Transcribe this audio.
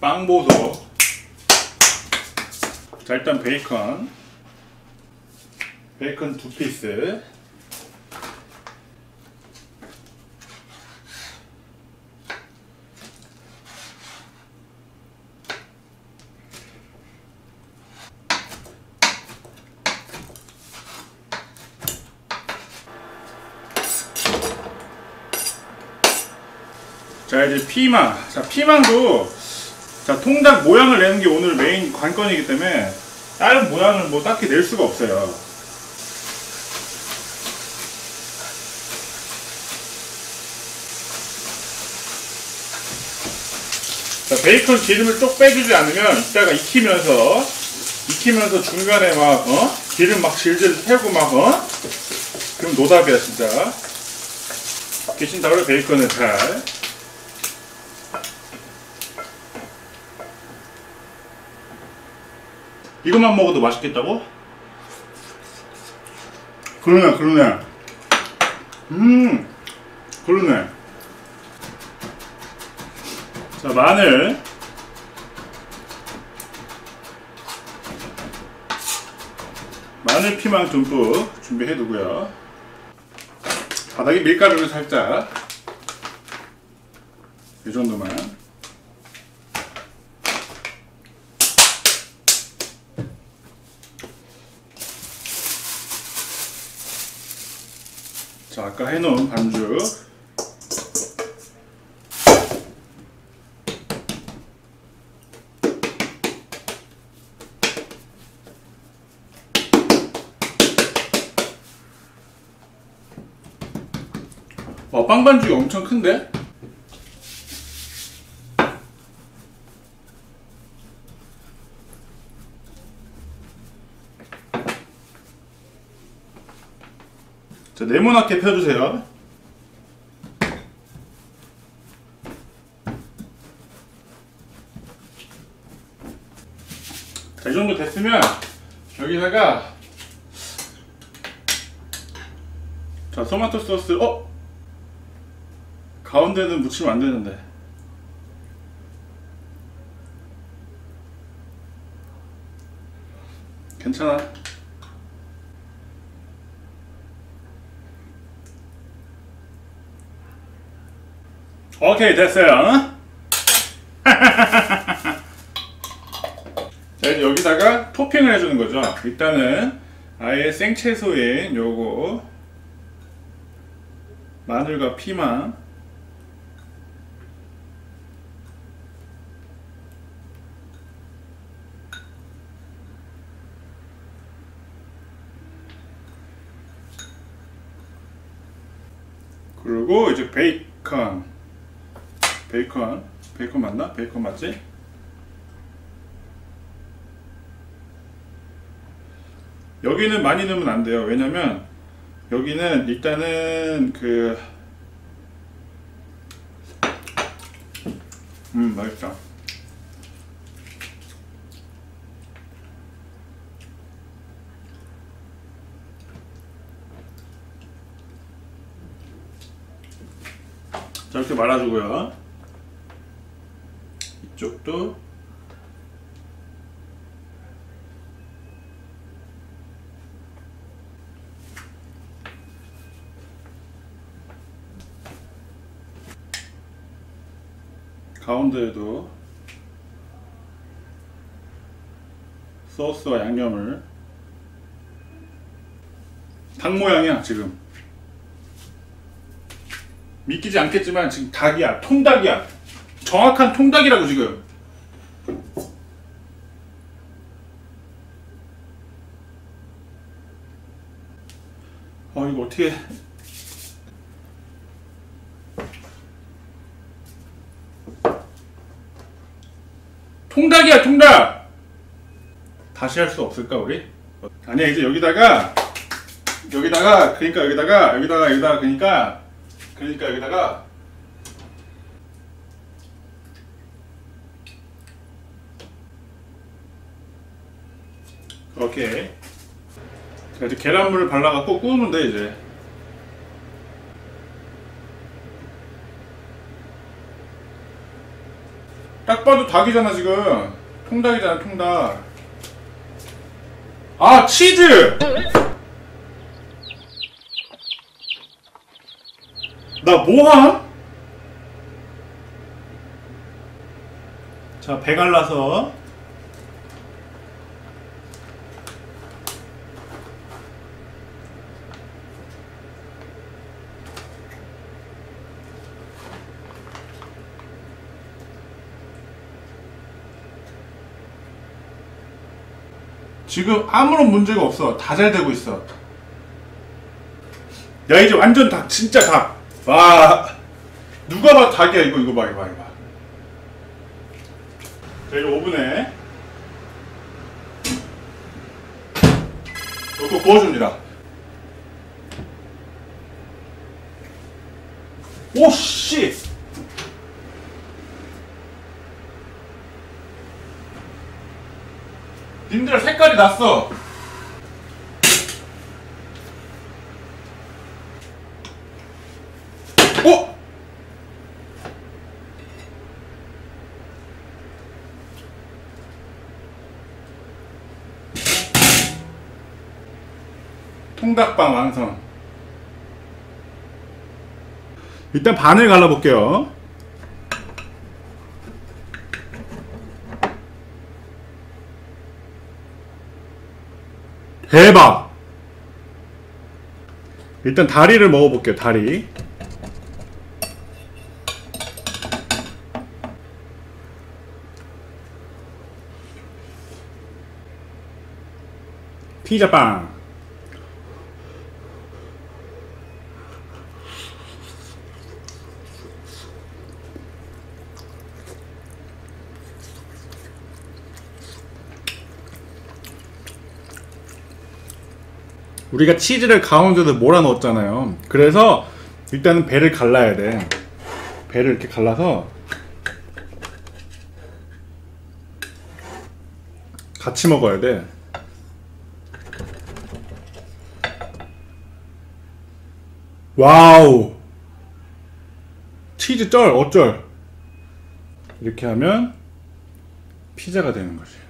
빵보도. 자, 일단 베이컨 2피스. 자, 이제 피망. 자, 피망도, 자, 통닭 모양을 내는 게 오늘 메인 관건이기 때문에 다른 모양을 뭐 딱히 낼 수가 없어요. 자, 베이컨 기름을 쪽 빼주지 않으면 이따가 익히면서 중간에 막, 기름 막 질질 태우고 막, 그럼 노답이야, 진짜. 익히신다고요, 베이컨을 잘. 이것만 먹어도 맛있겠다고? 그러네. 그러네. 자, 마늘. 마늘 피망 듬뿍 준비해두고요. 바닥에 밀가루를 살짝. 이 정도만. 자, 아까 해놓은 반죽. 와, 빵 반죽이 엄청 큰데? 자, 네모나게 펴주세요. 자, 이 정도 됐으면 여기다가, 자, 토마토 소스. 가운데는 묻히면 안 되는데. 괜찮아. 오케이, 됐어요. 자, 이제 여기다가 토핑을 해주는 거죠. 일단은 아예 생채소인 요거 마늘과 피망, 그리고 이제 베이컨 맞나? 베이컨 맞지? 여기는 많이 넣으면 안 돼요. 왜냐면 여기는 일단은 그 맛있다. 자, 이렇게 말아주고요. 이쪽도. 가운데에도 소스와 양념을. 닭 모양이야, 지금. 믿기지 않겠지만 지금 닭이야. 통닭이야. 정확한 통닭이라고 지금. 이거 어떻게 해. 통닭이야, 통닭. 다시 할 수 없을까 우리? 아니야, 이제 여기다가 오케이. 자, 이제 계란물을 발라갖고 구우면 돼, 이제. 딱 봐도 닭이잖아 지금. 통닭이잖아 통닭. 아 치즈! 나 뭐함? 자, 배 갈라서 지금 아무런 문제가 없어. 다 잘 되고 있어. 야 이제 완전 닭, 진짜 닭. 와 누가 봐 닭이야 이거. 이거 봐 이거 봐 이거 봐. 자 이제 오븐에 이거 구워줍니다. 오씨 님들 색깔이 났어. 어? 통닭빵 완성. 일단 반을 갈라볼게요. 대박! 일단 다리를 먹어볼게요. 다리. 피자빵. 우리가 치즈를 가운데서 몰아 넣었잖아요. 그래서 일단은 배를 갈라야 돼. 배를 이렇게 갈라서 같이 먹어야 돼. 와우 치즈 쩔 어쩔. 이렇게 하면 피자가 되는 거지.